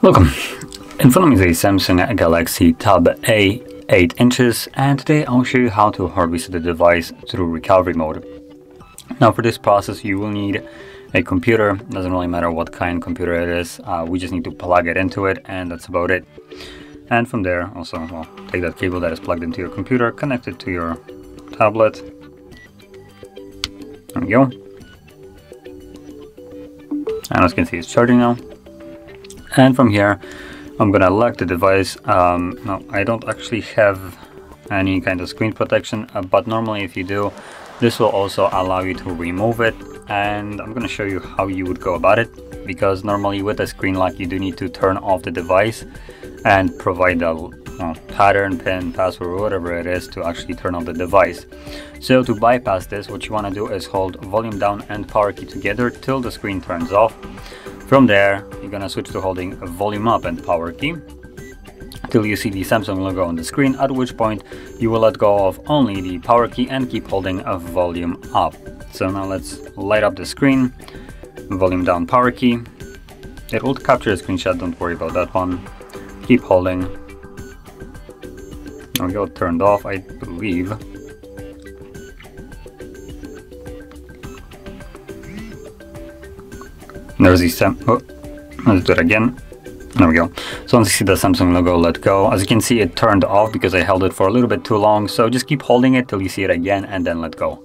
Welcome! In front of me is a Samsung Galaxy Tab A 8 inches, and today I'll show you how to hard reset the device through recovery mode. Now for this process you will need a computer. Doesn't really matter what kind of computer it is, we just need to plug it into it and that's about it. And from there also, well, take that cable that is plugged into your computer, connect it to your tablet. There we go. And as you can see, it's charging now. And from here, I'm gonna lock the device. Now, I don't actually have any kind of screen protection, but normally if you do, this will also allow you to remove it. And I'm gonna show you how you would go about it, because normally with a screen lock, you do need to turn off the device and provide the pattern, pin, password, whatever it is to actually turn off the device. So to bypass this, what you want to do is hold volume down and power key together till the screen turns off. From there, you're gonna switch to holding volume up and power key till you see the Samsung logo on the screen, at which point you will let go of only the power key and keep holding a volume up. So now let's light up the screen, volume down, power key. It will capture a screenshot, don't worry about that one. Keep holding. There we go, turned off, I believe. There's the let's do it again. There we go. So once you see the Samsung logo, let go. As you can see, it turned off because I held it for a little bit too long. So just keep holding it till you see it again and then let go.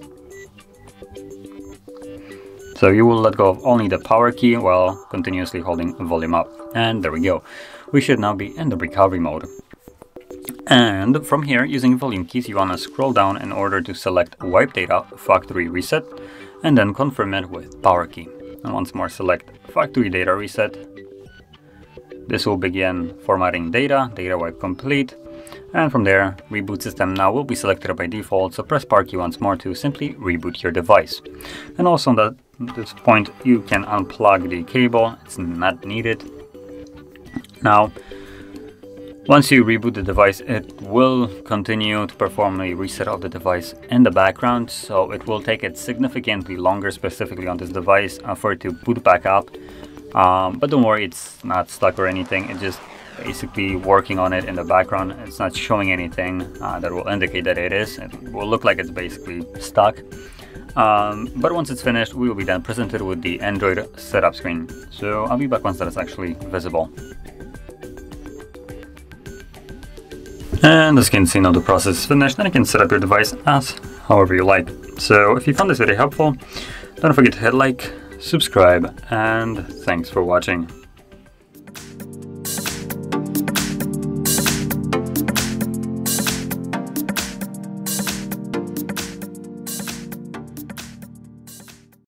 So you will let go of only the power key while continuously holding volume up. And there we go. We should now be in the recovery mode. And from here, using volume keys, you want to scroll down in order to select wipe data, factory reset, and then confirm it with power key. And once more, select factory data reset. This will begin formatting data, data wipe complete. And from there, reboot system now will be selected by default, so press power key once more to simply reboot your device. And also at this point, you can unplug the cable, it's not needed. Now, once you reboot the device, it will continue to perform a reset of the device in the background, so it will take it significantly longer, specifically on this device, for it to boot back up. But don't worry, it's not stuck or anything, it's just basically working on it in the background. It's not showing anything that will indicate that it is. It will look like it's basically stuck. But once it's finished, we will be then presented with the Android setup screen. So I'll be back once that is actually visible. And as you can see, now the process is finished and you can set up your device as however you like. So if you found this video helpful, don't forget to hit like, subscribe, and thanks for watching.